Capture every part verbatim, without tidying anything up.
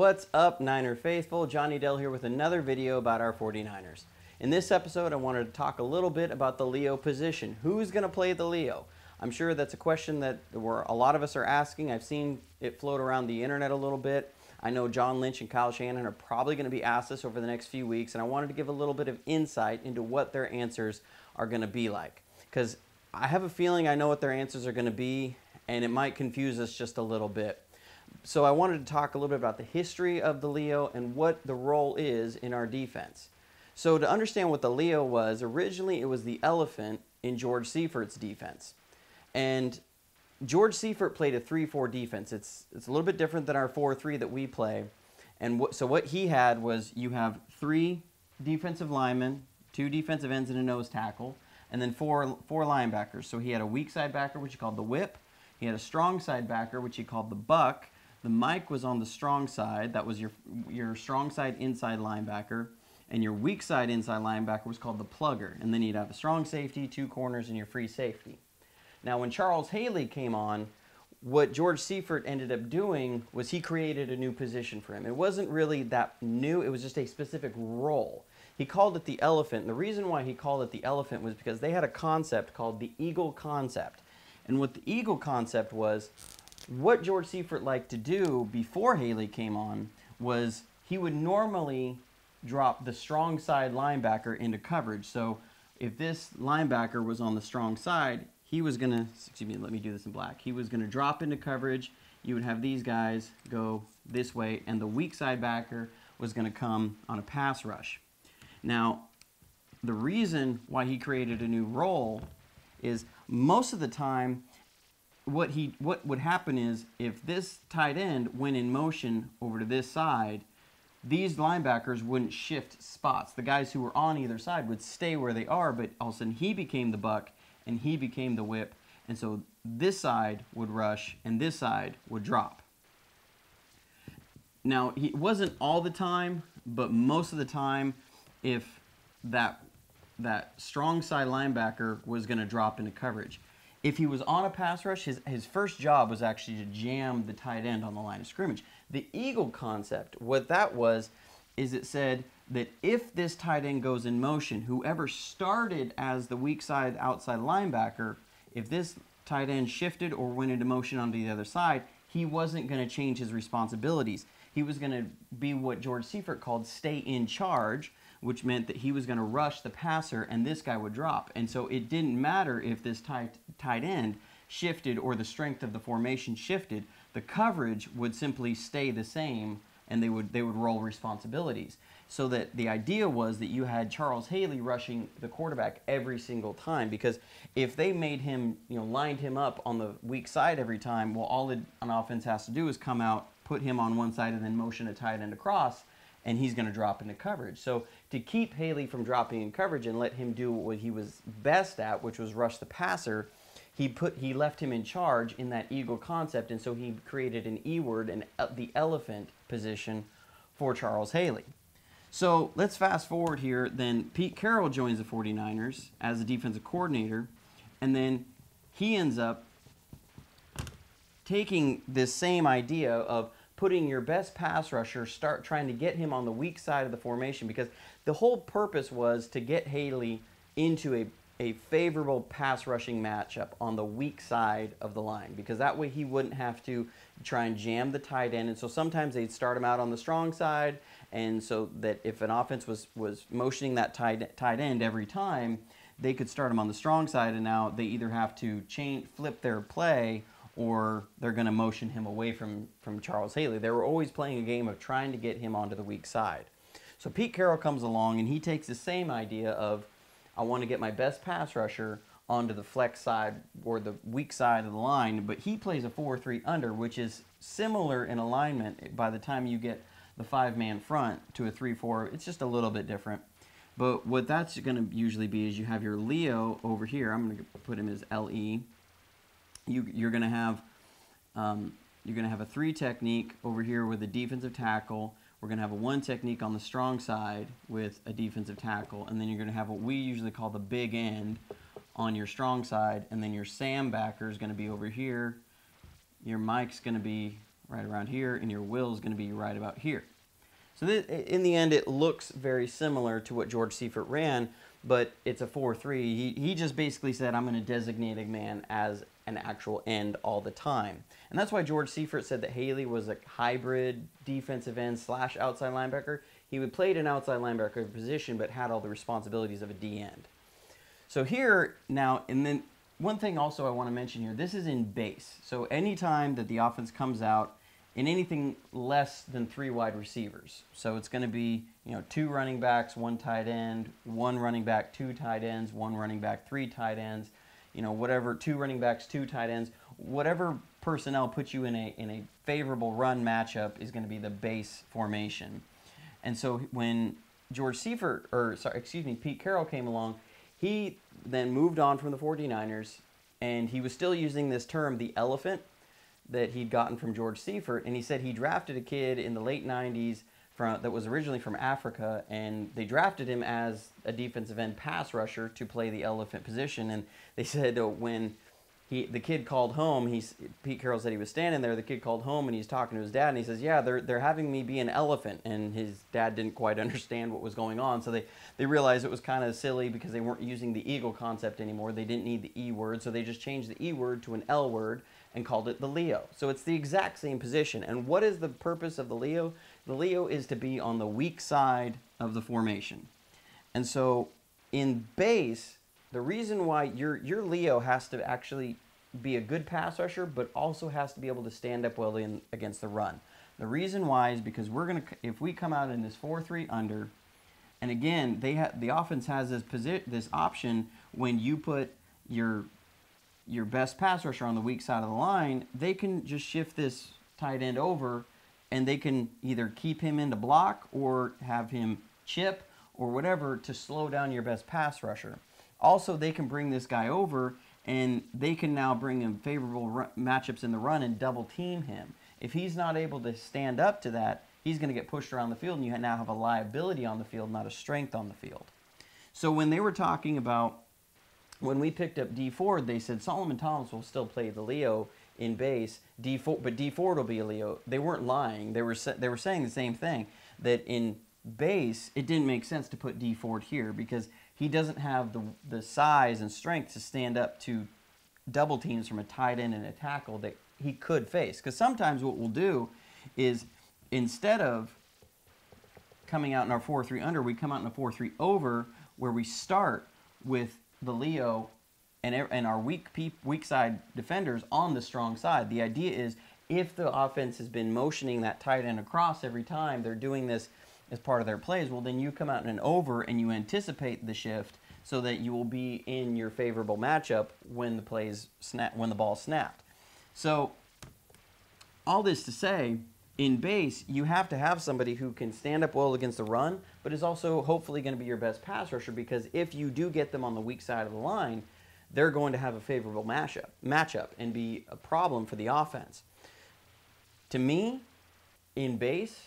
What's up, Niner Faithful? Johnny Dell here with another video about our forty-niners. In this episode, I wanted to talk a little bit about the L E O position. Who's going to play the L E O? I'm sure that's a question that where a lot of us are asking. I've seen it float around the internet a little bit. I know John Lynch and Kyle Shannon are probably going to be asked this over the next few weeks, and I wanted to give a little bit of insight into what their answers are going to be like. Because I have a feeling I know what their answers are going to be, and it might confuse us just a little bit. So I wanted to talk a little bit about the history of the L E O and what the role is in our defense. So to understand what the L E O was, originally it was the elephant in George Seifert's defense. And George Seifert played a three four defense. It's, it's a little bit different than our four three that we play. And so what he had was you have three defensive linemen, two defensive ends and a nose tackle, and then four, four linebackers. So he had a weak side backer, which he called the whip. He had a strong side backer, which he called the buck. The Mike was on the strong side. That was your, your strong side inside linebacker. And your weak side inside linebacker was called the plugger. And then you'd have a strong safety, two corners, and your free safety. Now, when Charles Haley came on, what George Seifert ended up doing was he created a new position for him. It wasn't really that new. It was just a specific role. He called it the elephant. And the reason why he called it the elephant was because they had a concept called the eagle concept. And what the eagle concept was, what George Seifert liked to do before Haley came on was he would normally drop the strong side linebacker into coverage. So if this linebacker was on the strong side, he was going to, excuse me, let me do this in black. He was going to drop into coverage. You would have these guys go this way, and the weak side backer was going to come on a pass rush. Now, the reason why he created a new role is most of the time, What, he, what would happen is if this tight end went in motion over to this side, these linebackers wouldn't shift spots. The guys who were on either side would stay where they are, but all of a sudden he became the buck and he became the whip. And so this side would rush and this side would drop. Now, it wasn't all the time, but most of the time if that, that strong side linebacker was going to drop into coverage. If he was on a pass rush, his, his first job was actually to jam the tight end on the line of scrimmage. The eagle concept, what that was, is it said that if this tight end goes in motion, whoever started as the weak side outside linebacker, if this tight end shifted or went into motion onto the other side, he wasn't going to change his responsibilities. He was going to be what George Seifert called stay in charge, which meant that he was going to rush the passer and this guy would drop. And so it didn't matter if this tight, tight end shifted or the strength of the formation shifted. The coverage would simply stay the same and they would, they would roll responsibilities. So that the idea was that you had Charles Haley rushing the quarterback every single time, because if they made him, you know, lined him up on the weak side every time, well, all an offense has to do is come out, put him on one side and then motion a tight end across, and he's going to drop into coverage. So to keep Haley from dropping in coverage and let him do what he was best at, which was rush the passer, he put he left him in charge in that eagle concept, and so he created an E word and the elephant position for Charles Haley. So let's fast forward here. Then Pete Carroll joins the forty-niners as a defensive coordinator, and then he ends up taking this same idea of putting your best pass rusher, start trying to get him on the weak side of the formation, because the whole purpose was to get Haley into a, a favorable pass rushing matchup on the weak side of the line, because that way he wouldn't have to try and jam the tight end. And so sometimes they'd start him out on the strong side, and so that if an offense was, was motioning that tight, tight end every time, they could start him on the strong side, and now they either have to change, flip their play, or they're going to motion him away from, from Charles Haley. They were always playing a game of trying to get him onto the weak side. So Pete Carroll comes along and he takes the same idea of, I want to get my best pass rusher onto the flex side or the weak side of the line, but he plays a four three under, which is similar in alignment. By the time you get the five-man front to a three four, it's just a little bit different. But what that's going to usually be is you have your L E O over here. I'm going to put him as L E. You, you're going to have um, you're going to have a three technique over here with a defensive tackle. We're going to have a one technique on the strong side with a defensive tackle, and then you're going to have what we usually call the big end on your strong side, and then your Sam backer is going to be over here. Your Mike's going to be right around here, and your will is going to be right about here. So th in the end, it looks very similar to what George Seifert ran, but it's a four three. He, he just basically said, I'm going to designate a man as an actual end all the time. And that's why George Seifert said that Haley was a hybrid defensive end slash outside linebacker. He would played an outside linebacker position, but had all the responsibilities of a D-end. So here now, and then one thing also I want to mention here, this is in base. So anytime that the offense comes out in anything less than three wide receivers. So it's going to be, you know, two running backs, one tight end, one running back, two tight ends, one running back, three tight ends, you know, whatever, two running backs, two tight ends, whatever personnel puts you in a, in a favorable run matchup is going to be the base formation. And so when George Seifert, or sorry, excuse me, Pete Carroll came along, he then moved on from the forty-niners, and he was still using this term, the elephant, that he'd gotten from George Seifert, and he said he drafted a kid in the late nineties from, that was originally from Africa, and they drafted him as a defensive end pass rusher to play the elephant position. And they said uh, when he, the kid called home, he's, Pete Carroll said he was standing there, the kid called home, and he's talking to his dad, and he says, yeah, they're, they're having me be an elephant, and his dad didn't quite understand what was going on, so they, they realized it was kind of silly because they weren't using the eagle concept anymore, they didn't need the E word, so they just changed the E word to an L word, and called it the L E O. So it's the exact same position. And what is the purpose of the L E O? The L E O is to be on the weak side of the formation. And so in base, the reason why your, your L E O has to actually be a good pass rusher, but also has to be able to stand up well in, against the run. The reason why is because we're gonna, if we come out in this four three under, and again, they ha the offense has this, posi this option when you put your your best pass rusher on the weak side of the line, they can just shift this tight end over, and they can either keep him into block or have him chip or whatever to slow down your best pass rusher. Also, they can bring this guy over, and they can now bring him favorable matchups in the run and double team him. If he's not able to stand up to that, he's going to get pushed around the field, and you now have a liability on the field, not a strength on the field. So when they were talking about when we picked up Dee Ford, they said Solomon Thomas will still play the L E O in base, Dee Ford, but Dee Ford will be a L E O. They weren't lying. They were they were saying the same thing, that in base it didn't make sense to put Dee Ford here because he doesn't have the the size and strength to stand up to double teams from a tight end and a tackle that he could face. Because sometimes what we'll do is instead of coming out in our four three under, we come out in a four three over where we start with the L E O and, and our weak, peep, weak side defenders on the strong side. The idea is if the offense has been motioning that tight end across every time, they're doing this as part of their plays, well, then you come out in an over and you anticipate the shift so that you will be in your favorable matchup when the, plays snap, when the ball snapped. So all this to say, in base, you have to have somebody who can stand up well against the run, but is also hopefully going to be your best pass rusher because if you do get them on the weak side of the line, they're going to have a favorable matchup, matchup and be a problem for the offense. To me, in base,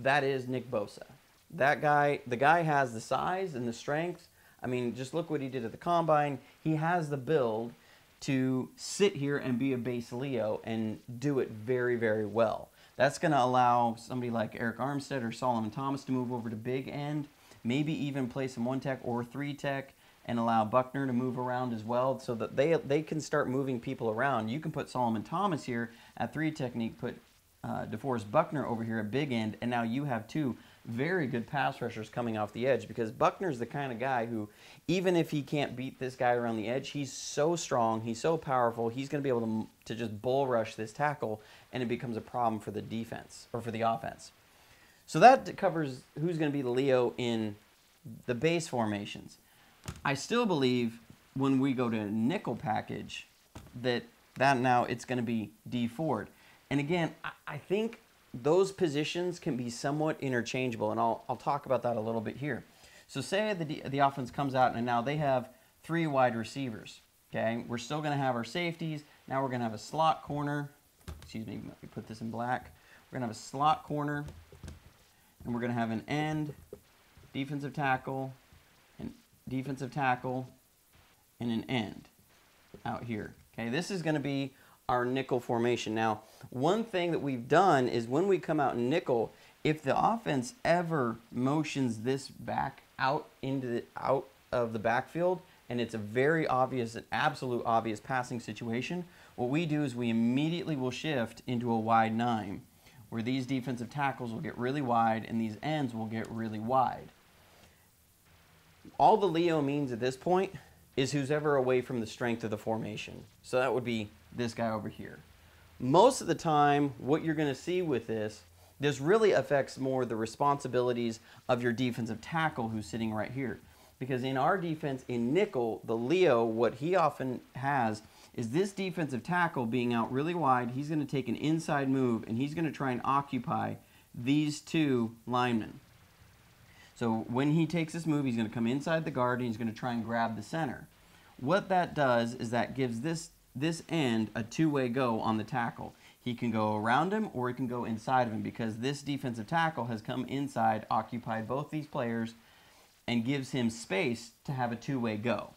that is Nick Bosa. That guy, the guy has the size and the strength. I mean, just look what he did at the Combine. He has the build to sit here and be a base L E O and do it very, very well. That's going to allow somebody like Arik Armstead or Solomon Thomas to move over to big end, maybe even play some one tech or three tech and allow Buckner to move around as well so that they, they can start moving people around. You can put Solomon Thomas here at three technique, put uh, DeForest Buckner over here at big end, and now you have two very good pass rushers coming off the edge because Buckner's the kind of guy who, even if he can't beat this guy around the edge, he's so strong, he's so powerful, he's going to be able to, to just bull rush this tackle, and it becomes a problem for the defense, or for the offense. So that covers who's going to be the L E O in the base formations. I still believe when we go to nickel package that, that now it's going to be Dee Ford. And again, I, I think those positions can be somewhat interchangeable, and I'll, I'll talk about that a little bit here. So say the, the offense comes out, and now they have three wide receivers, okay? We're still going to have our safeties. Now we're going to have a slot corner. Excuse me, let me put this in black. We're going to have a slot corner, and we're going to have an end, defensive tackle, and defensive tackle, and an end out here, okay? This is going to be our nickel formation. Now, one thing that we've done is when we come out in nickel, if the offense ever motions this back out into the, out of the backfield, and it's a very obvious, an absolute obvious passing situation, what we do is we immediately will shift into a wide nine, where these defensive tackles will get really wide and these ends will get really wide. All the L E O means at this point is who's ever away from the strength of the formation. So that would be this guy over here. Most of the time, what you're gonna see with this, this really affects more the responsibilities of your defensive tackle who's sitting right here. Because in our defense, in nickel, the L E O, what he often has is this defensive tackle being out really wide. He's gonna take an inside move and he's gonna try and occupy these two linemen. So when he takes this move, he's going to come inside the guard and he's going to try and grab the center. What that does is that gives this, this end a two-way go on the tackle. He can go around him or he can go inside of him because this defensive tackle has come inside, occupied both these players, and gives him space to have a two-way go.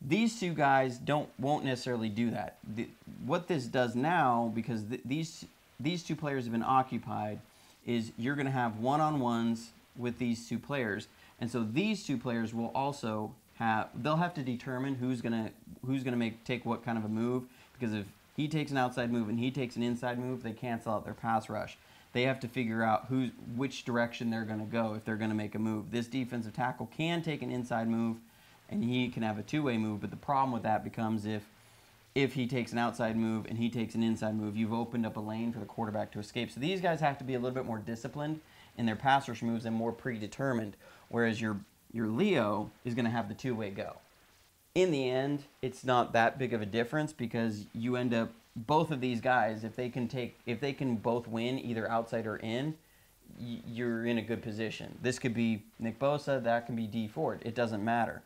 These two guys don't, won't necessarily do that. The, what this does now, because th these, these two players have been occupied, is you're going to have one-on-ones with these two players, and so these two players will also have, they'll have to determine who's gonna who's gonna make take what kind of a move, because if he takes an outside move and he takes an inside move, they cancel out their pass rush. They have to figure out who's which direction they're gonna go if they're gonna make a move. This defensive tackle can take an inside move and he can have a two-way move, but the problem with that becomes if if he takes an outside move and he takes an inside move, you've opened up a lane for the quarterback to escape. So these guys have to be a little bit more disciplined in their pass rush moves and more predetermined, whereas your your L E O is going to have the two-way go. In the end, it's not that big of a difference because you end up, both of these guys, if they can take, if they can both win either outside or in, you're in a good position. This could be Nick Bosa, that can be Dee Ford. It doesn't matter.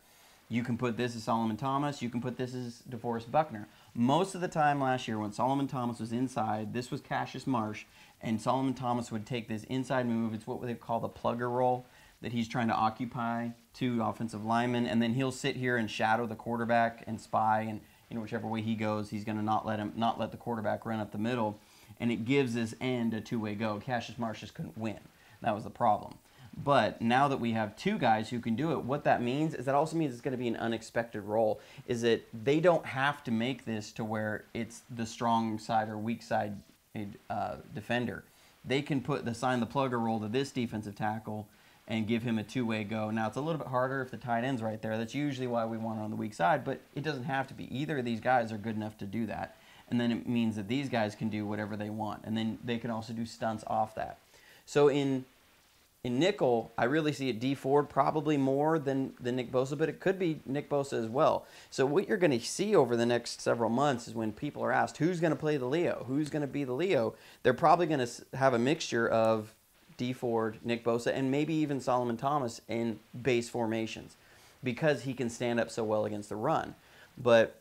You can put this as Solomon Thomas, you can put this as DeForest Buckner. Most of the time last year when Solomon Thomas was inside, this was Cassius Marsh, and Solomon Thomas would take this inside move. It's what they call the plugger role, that he's trying to occupy two offensive linemen, and then he'll sit here and shadow the quarterback and spy, and you know, whichever way he goes, he's gonna not let him, not let the quarterback run up the middle, and it gives this end a two-way go. Cassius Marsh just couldn't win. That was the problem. But now that we have two guys who can do it, what that means is that also means it's going to be an unexpected role, is that they don't have to make this to where it's the strong side or weak side uh, defender. They can put the sign the plugger role to this defensive tackle and give him a two-way go. Now, it's a little bit harder if the tight end's right there. That's usually why we want it on the weak side, but it doesn't have to be. Either of these guys are good enough to do that, and then it means that these guys can do whatever they want, and then they can also do stunts off that. So in... In nickel, I really see it Dee Ford probably more than, than Nick Bosa, but it could be Nick Bosa as well. So what you're going to see over the next several months is when people are asked, who's going to play the L E O? Who's going to be the L E O? They're probably going to have a mixture of Dee Ford, Nick Bosa, and maybe even Solomon Thomas in base formations because he can stand up so well against the run. But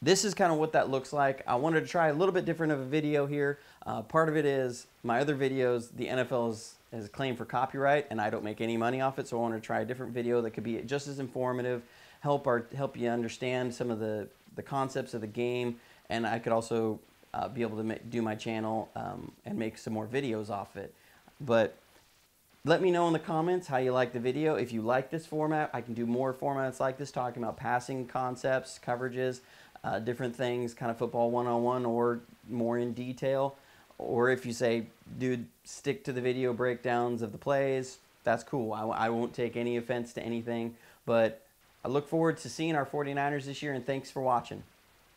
this is kind of what that looks like. I wanted to try a little bit different of a video here. Uh, part of it is my other videos, the N F L's has a claim for copyright, and I don't make any money off it, so I want to try a different video that could be just as informative, help our, help you understand some of the, the concepts of the game, and I could also uh, be able to make, do my channel um, and make some more videos off it. But let me know in the comments how you like the video. If you like this format, I can do more formats like this, talking about passing concepts, coverages, uh, different things, kind of football one oh one or more in detail. Or if you say, dude, stick to the video breakdowns of the plays, that's cool. I, I won't take any offense to anything. But I look forward to seeing our forty-niners this year, and thanks for watching.